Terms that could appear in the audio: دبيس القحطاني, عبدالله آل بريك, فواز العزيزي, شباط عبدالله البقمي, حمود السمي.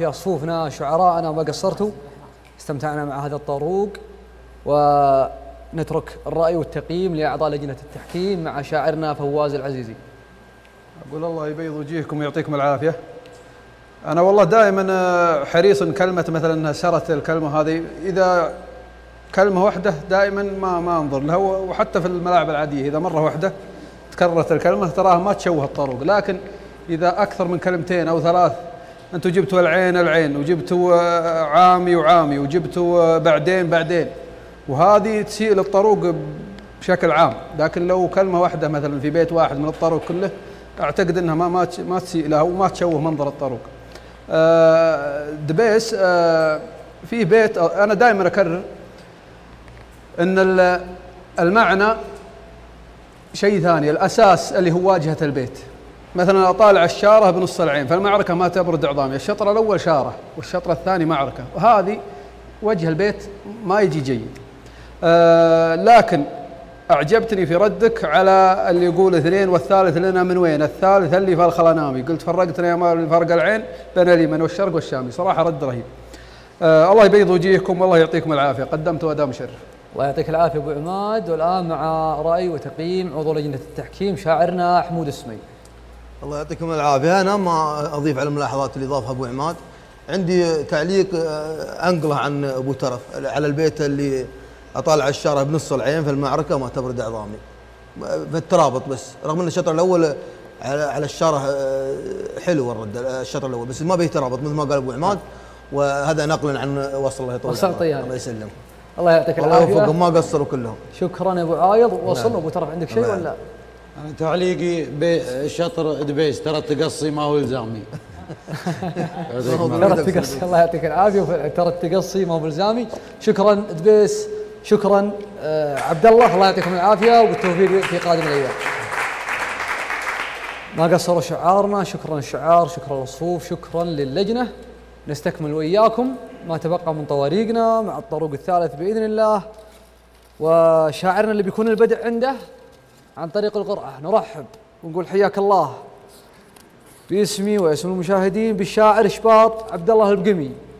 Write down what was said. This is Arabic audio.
في أصفوفنا شعراءنا ما قصرتوا، استمتعنا مع هذا الطروق، ونترك الرأي والتقييم لأعضاء لجنة التحكيم مع شاعرنا فواز العزيزي. أقول الله يبيض وجيهكم ويعطيكم العافية. أنا والله دائما حريص كلمة مثلا سرت الكلمة هذه، إذا كلمة واحدة دائما ما أنظر لها، وحتى في الملاعب العادية إذا مرة واحدة تكررت الكلمة تراها ما تشوه الطروق، لكن إذا أكثر من كلمتين أو ثلاث، أنتوا جبتوا العين وجبتوا عامي وجبتوا بعدين، وهذه تسيء للطروق بشكل عام، لكن لو كلمة واحدة مثلا في بيت واحد من الطروق كله أعتقد أنها ما تسيء لها وما تشوه منظر الطروق. دبيس في بيت أنا دائما أكرر أن المعنى شيء ثاني، الأساس اللي هو واجهة البيت. مثلا اطالع الشاره بنص العين، فالمعركه ما تبرد عظامي، الشطر الاول شاره والشطر الثاني معركه، وهذه وجه البيت ما يجي جيد. لكن اعجبتني في ردك على اللي يقول اثنين والثالث لنا من وين، الثالث اللي فالخل انامي، قلت فرقتنا يا مال فرق العين بين اليمن والشرق والشامي، صراحه رد رهيب. الله يبيض وجيهكم والله يعطيكم العافيه، قدمت اداء مشرف. الله يعطيك العافيه ابو عماد. والان مع راي وتقييم عضو لجنه التحكيم شاعرنا حمود السمي. الله يعطيكم العافيه. انا ما اضيف على الملاحظات اللي اضافها ابو عماد، عندي تعليق انقله عن ابو ترف على البيت اللي اطالع الشاره بنص العين في المعركه ما تبرد عظامي، في الترابط بس، رغم ان الشطر الاول على الشاره حلو الرد، الشطر الاول بس ما به ترابط مثل ما قال ابو عماد، وهذا نقلا عن وصل الله يطول عمره. الله يسلم. الله يعطيك العافيه. الله يوفقهم ما قصروا كلهم. شكرا يا ابو عايض. وصل ابو ترف عندك شيء ولا؟ أنا تعليقي بشطر دبيس، ترى التقصي ما هو إلزامي. ترى التقصي، الله يعطيك العافية، ترى التقصي ما هو إلزامي. شكرا دبيس، شكرا عبدالله، الله يعطيكم العافية وبالتوفيق في قادم الأيام. ما قصروا شعارنا، شكرا الشعار، شكرا الصفوف، شكرا للجنة. نستكمل وإياكم ما تبقى من طواريقنا مع الطروق الثالث بإذن الله، وشاعرنا اللي بيكون البدء عنده عن طريق القرعة. نرحب ونقول حياك الله باسمي واسم المشاهدين بالشاعر شباط عبدالله البقمي.